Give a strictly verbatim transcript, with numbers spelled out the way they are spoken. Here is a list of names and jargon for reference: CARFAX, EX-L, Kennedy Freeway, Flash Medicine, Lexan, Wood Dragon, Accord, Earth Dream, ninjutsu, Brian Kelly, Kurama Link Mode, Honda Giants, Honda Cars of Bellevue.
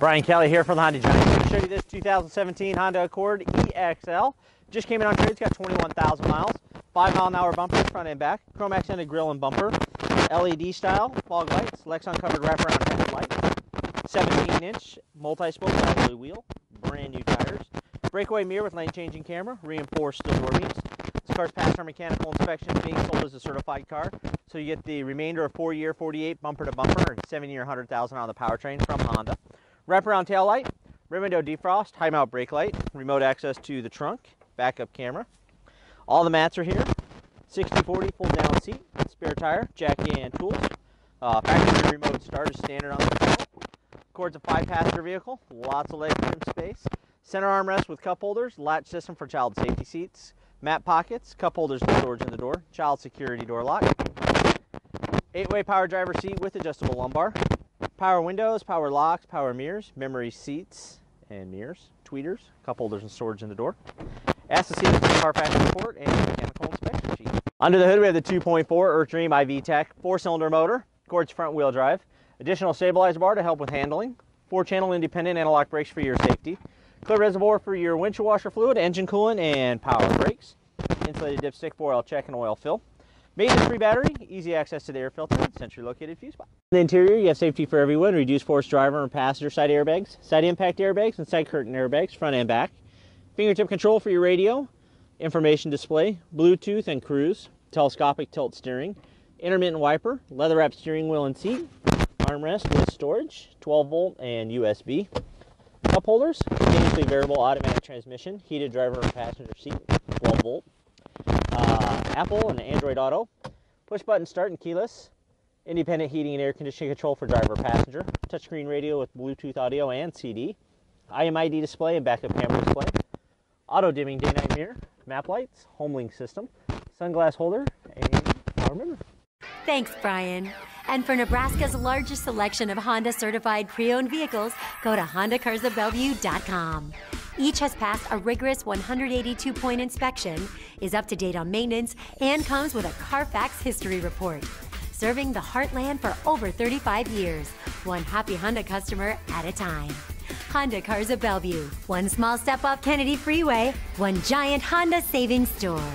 Brian Kelly here for the Honda Giants. I'm going to show you this two thousand seventeen Honda Accord E X L. Just came in on trade. It's got twenty-one thousand miles. five mile an hour bumper, front and back. Chrome accented grille and bumper. L E D style fog lights. Lexan covered wraparound headlights. seventeen inch multi-spoke alloy wheel. Brand new tires. Breakaway mirror with lane changing camera. Reinforced steel door beams. This car's passed our mechanical inspection, being sold as a certified car. So you get the remainder of four year, forty-eight bumper to bumper, and seven year, one hundred thousand on the powertrain from Honda. Wraparound tail light, rear window defrost, high mount brake light, remote access to the trunk, backup camera. All the mats are here. sixty forty fold down seat, spare tire, jack and tools. Uh, factory remote start is standard on the vehicle. Accord's a five passenger vehicle, lots of leg room space. Center armrest with cup holders, latch system for child safety seats, mat pockets, cup holders and storage in the door, child security door lock. Eight way power driver seat with adjustable lumbar. Power windows, power locks, power mirrors, memory seats and mirrors, tweeters, cup holders and storage in the door. Ask to see the CARFAX report and mechanical inspection sheet. Under the hood we have the two point four Earth Dream I V Tech four cylinder motor, Accord's front wheel drive, additional stabilizer bar to help with handling, four channel independent anti-lock brakes for your safety, clear reservoir for your windshield washer fluid, engine coolant and power brakes, insulated dipstick for oil check and oil fill. Maintenance-free battery, easy access to the air filter, and centrally located fuse box. In the interior, you have safety for everyone, reduced force driver and passenger side airbags, side impact airbags, and side curtain airbags, front and back. Fingertip control for your radio, information display, Bluetooth and cruise, telescopic tilt steering, intermittent wiper, leather-wrapped steering wheel and seat, armrest with storage, twelve volt and U S B. Cup holders, continuously variable automatic transmission, heated driver and passenger seat, twelve volt. Uh, Apple and Android Auto, push button start and keyless, independent heating and air conditioning control for driver passenger, touchscreen radio with Bluetooth audio and C D, I M I D display and backup camera display, auto dimming day night mirror, map lights, home link system, sunglass holder, and power mirror. Thanks, Brian. And for Nebraska's largest selection of Honda certified pre-owned vehicles, go to Honda Cars of Bellevue dot com. Each has passed a rigorous one hundred eighty-two point inspection, is up to date on maintenance, and comes with a CARFAX history report. Serving the heartland for over thirty-five years, one happy Honda customer at a time. Honda Cars of Bellevue, one small step off Kennedy Freeway, one giant Honda savings store.